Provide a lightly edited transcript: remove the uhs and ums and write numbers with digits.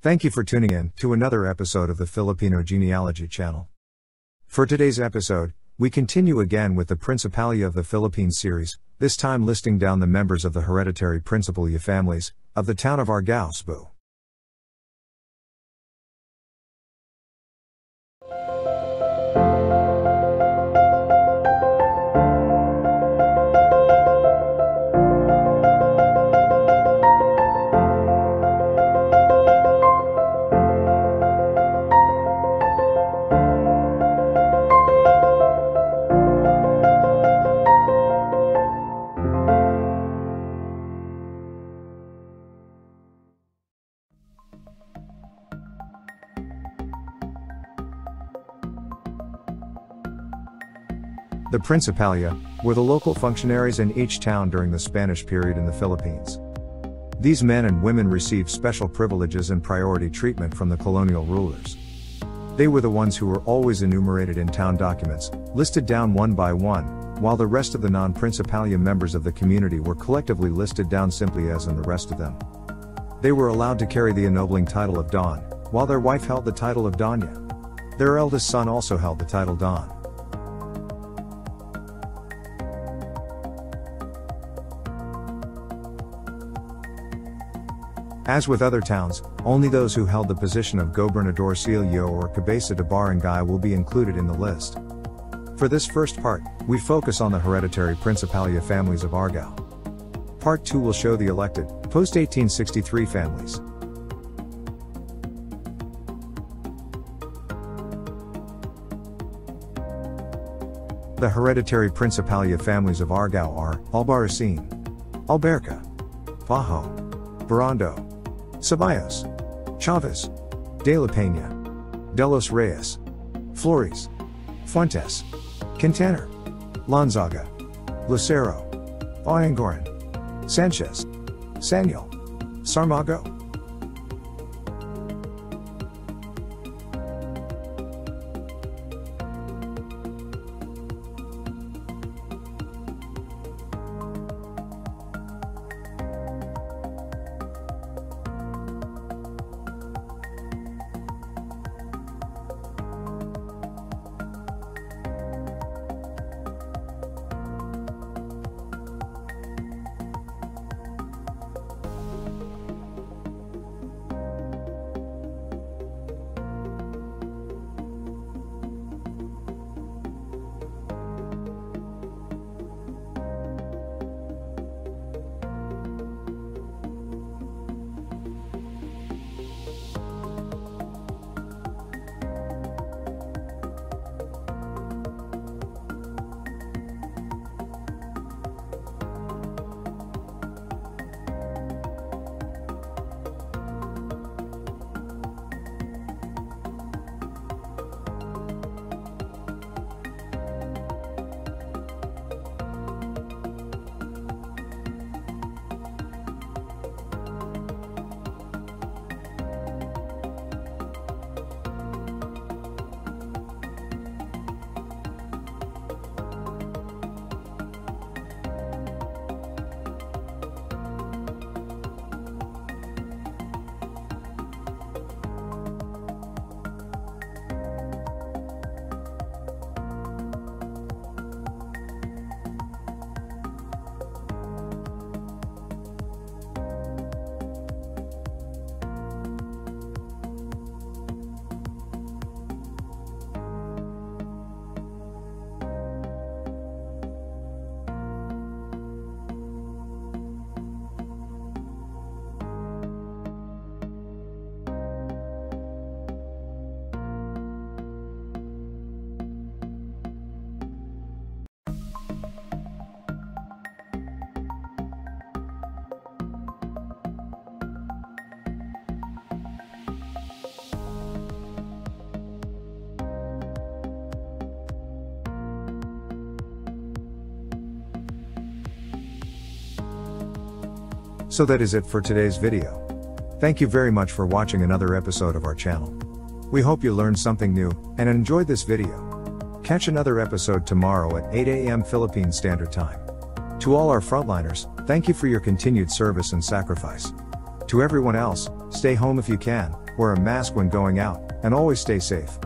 Thank you for tuning in to another episode of the Filipino Genealogy Channel. For today's episode, we continue again with the Principalia of the Philippines series, this time listing down the members of the hereditary Principalia families of the town of Argao, Cebu. The Principalia were the local functionaries in each town during the Spanish period in the Philippines. These men and women received special privileges and priority treatment from the colonial rulers. They were the ones who were always enumerated in town documents, listed down one by one, while the rest of the non-Principalia members of the community were collectively listed down simply as in the rest of them. They were allowed to carry the ennobling title of Don, while their wife held the title of Doña. Their eldest son also held the title Don. As with other towns, only those who held the position of Gobernadorcillo or Cabeza de Barangay will be included in the list. For this first part, we focus on the hereditary Principalia families of Argao. Part 2 will show the elected, post-1863 families. The hereditary Principalia families of Argao are Albaracine, Alberca, Bajo, Barando, Ceballos, Chavez, De La Pena, Delos Reyes, Flores, Fuentes, Quintaner, Lanzaga, Lucero, Oyangoran, Sanchez, Saniel, Sarmago. So that is it for today's video. Thank you very much for watching another episode of our channel. We hope you learned something new and enjoyed this video. Catch another episode tomorrow at 8 a.m. Philippine Standard Time. To all our frontliners, thank you for your continued service and sacrifice. To everyone else, stay home if you can, Wear a mask when going out, and always stay safe.